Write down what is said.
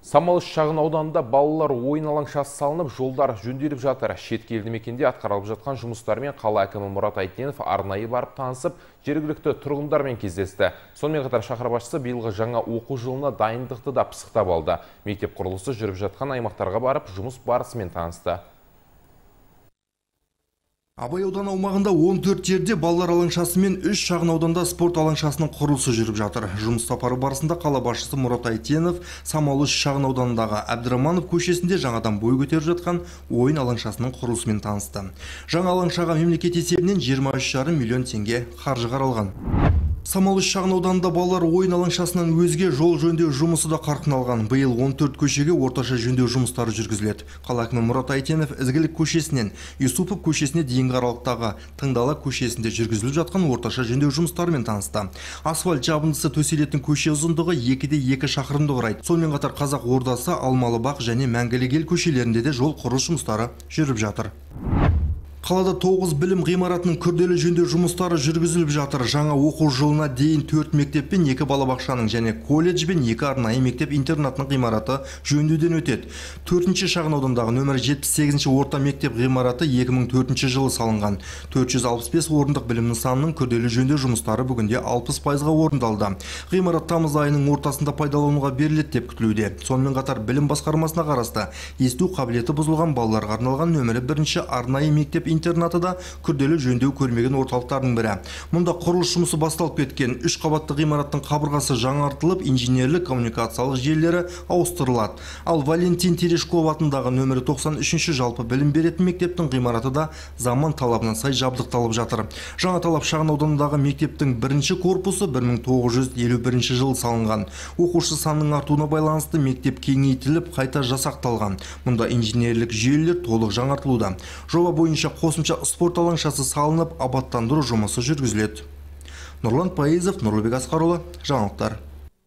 Samolu şağnауданында балалар ойын алаңшасы салынып, жолдар жөнделіп жатыр. Шеткі елді мекенде атқарылып жатқан жұмыстармен қала әкімі Мұрат Айтенов арнайы барып танысып, жергілікті тұрғындармен кездесті. Сонымен қатар шаһар басшысы биылғы жаңа оқу жылына дайындықты да пысықтап алды. Мектеп құрылысы жүріп жатқан аймақтарға барып, жұмыс барысымен танысты. Abay audanau аумағында 14 жерде балалар алаңшасы мен 3 шағынауданда спорт алаңшасының құрылысы жүріп жатыр. Жұмыс сапары барысында қала басшысы Мұрат Айтенов Самолы шағынауданындағы Абдураманов көшесінде жаңадан бой көтеріп жатқан ойын алаңшасының құрылысымен танысты. Жаңа алаңшаға мемлекет есебінен 23,5 миллион теңге қаржы қаралған. Samolu şağnaudanында балалар ойын алаңшасынан өзге жол жөндеу жұмысы да қарқын алған. Биыл 14 көшеге орташа жөндеу жұмыстары жүргізіледі. Қала әкімі Мұрат Айтенов Ізгілік көшесінен Yusupov көшесіне дейінгі аралықтағы Тыңдала көшесінде жүргізіліп жатқан орташа жөндеу жұмыстарымен танысты. Асфальт жабындысы төселетін көше ұзындығы 2,2 шақырымды құрайды. Сонымен қатар Qazaq ордасы, Almalıbaq және Mängilegel көшелерінде де жол құрылыс жұмыстары жүріп жатыр. Қалада 9 білім ғимаратының күрделі жөндеу жұмыстары жүргізіліп жатыр. Жаңа оқу жылына дейін 4 мектеппен, 2 балабақшаның және колледжбен 2 арнайы мектеп-интернатының ғимараты жөндеуден өтеді. 4-ші шағынаудандағы нөмір 78-ші орта мектеп ғимараты 2004 жылы салынған. 465 орындық білім нысанының күрделі жөндеу жұмыстары бүгінде 60%-ға орындалды. Ғимарат тамыз айының ортасында пайдалануға беріледі деп күтілуде. Сонымен қатар білім басқармасына қарасты есту қабілеті бұзылған балаларға арналған нөмірі 1-ші арнайы мектеп интернаты да күрделі жөндеу көрмеген орталықтардың бірі. Мұнда құрылыс жұмысы басталып кеткен. 3 қабатты ғимараттың қабырғасы жаңартылып, инженерлік коммуникациялық желілері ауыстырылады. Ал Valentin Tereşkov атындағы нөмірі 93-ші жалпы білім беретін мектептің ғимараты да заман талабына сай жабдықталып жатыр. Жаңа талап шағынауданындағы мектептің 1-ші корпусы 1951 жылы салынған. Оқушы санының артуына байланысты мектеп кеңейтіліп, қайта жасақталған. Мұнда инженерлік желілер толық жаңартылуда. Жоба бойынша қосымша спорт алаңшасы салынып, абаттандыру жұмысы жүргізіледі. Norland Payızov, Norveç Qazaq ordасы, жаңалықтар.